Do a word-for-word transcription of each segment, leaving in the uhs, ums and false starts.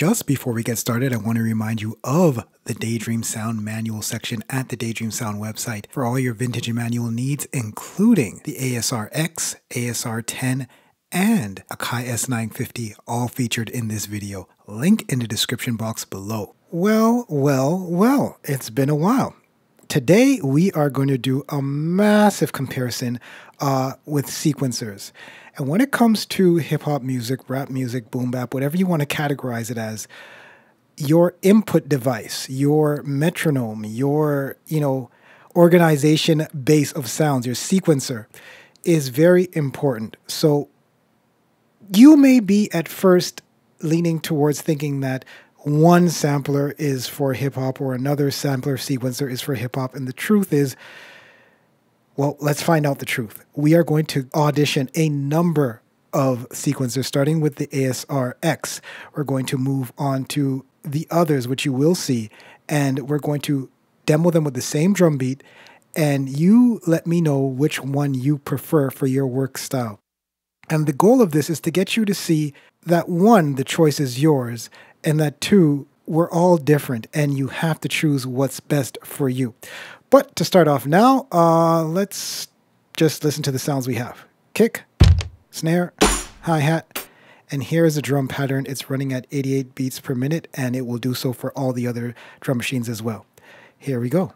Just before we get started, I want to remind you of the Daydream Sound manual section at the Daydream Sound website for all your vintage and manual needs, including the A S R X, A S R ten, and Akai S nine fifty, all featured in this video. Link in the description box below. Well, well, well, it's been a while. Today, we are going to do a massive comparison uh, with sequencers. And when it comes to hip-hop music, rap music, boom bap, whatever you want to categorize it as, your input device, your metronome, your, you know, organization base of sounds, your sequencer is very important. So you may be at first leaning towards thinking that one sampler is for hip-hop or another sampler sequencer is for hip-hop. And the truth is, well, let's find out the truth. We are going to audition a number of sequencers, starting with the A S R X. We're going to move on to the others, which you will see, and we're going to demo them with the same drum beat, and you let me know which one you prefer for your work style. And the goal of this is to get you to see that, one, the choice is yours, and that two, we're all different and you have to choose what's best for you. But to start off now, uh, let's just listen to the sounds we have. Kick, snare, hi-hat, and here is a drum pattern. It's running at eighty-eight beats per minute and it will do so for all the other drum machines as well. Here we go.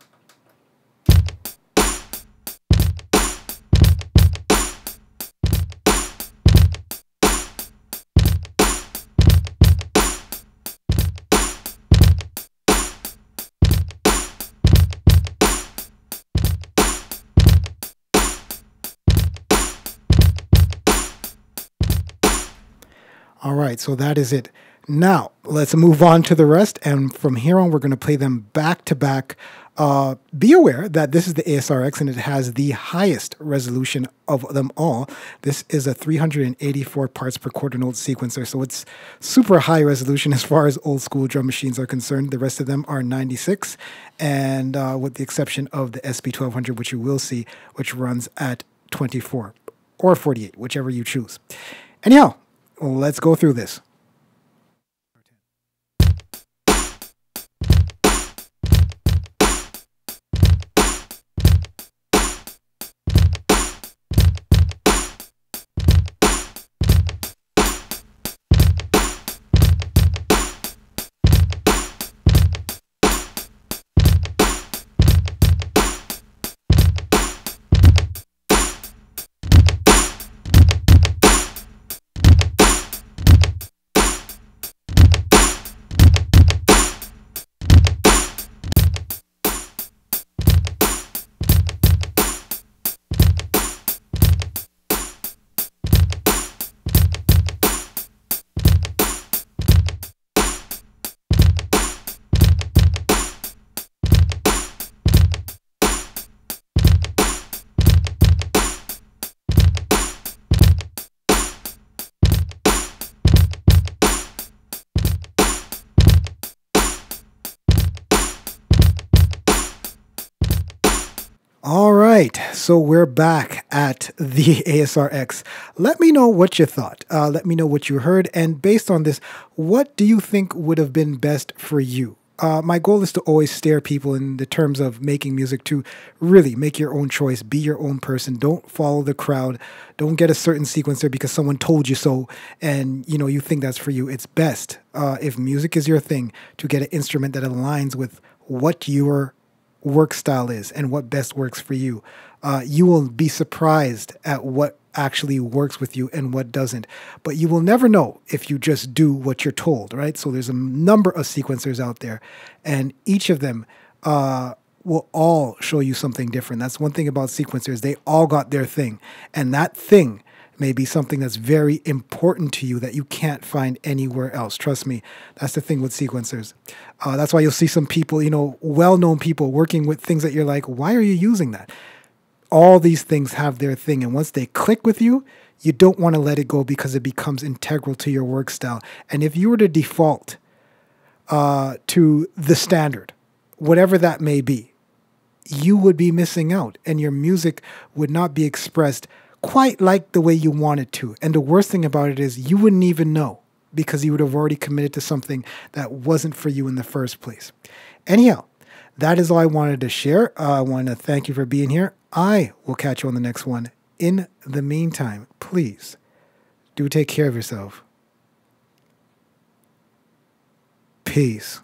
All right, so that is it. Now, let's move on to the rest, and from here on, we're going to play them back-to-back. Uh, be aware that this is the A S R X, and it has the highest resolution of them all. This is a three hundred eighty-four parts per quarter note sequencer, so it's super high resolution as far as old-school drum machines are concerned. The rest of them are ninety-six, and uh, with the exception of the S P twelve hundred, which you will see, which runs at twenty-four or forty-eight, whichever you choose. Anyhow, let's go through this. All right, so we're back at the A S R X. Let me know what you thought. Uh, let me know what you heard. And based on this, what do you think would have been best for you? Uh, my goal is to always steer people in the terms of making music to really make your own choice, be your own person. Don't follow the crowd. Don't get a certain sequencer because someone told you so and, you know, you think that's for you. It's best, uh, if music is your thing, to get an instrument that aligns with what you're work style is and what best works for you. Uh, you will be surprised at what actually works with you and what doesn't, but you will never know if you just do what you're told, right? So there's a number of sequencers out there and each of them uh, will all show you something different. That's one thing about sequencers. They all got their thing, and that thing may be something that's very important to you that you can't find anywhere else. Trust me, that's the thing with sequencers. Uh, that's why you'll see some people, you know, well-known people working with things that you're like, why are you using that? All these things have their thing, and once they click with you, you don't want to let it go because it becomes integral to your work style. And if you were to default uh, to the standard, whatever that may be, you would be missing out, and your music would not be expressed quite like the way you want it to. And the worst thing about it is you wouldn't even know because you would have already committed to something that wasn't for you in the first place. Anyhow, that is all I wanted to share. Uh, I want to thank you for being here. I will catch you on the next one. In the meantime, please do take care of yourself. Peace.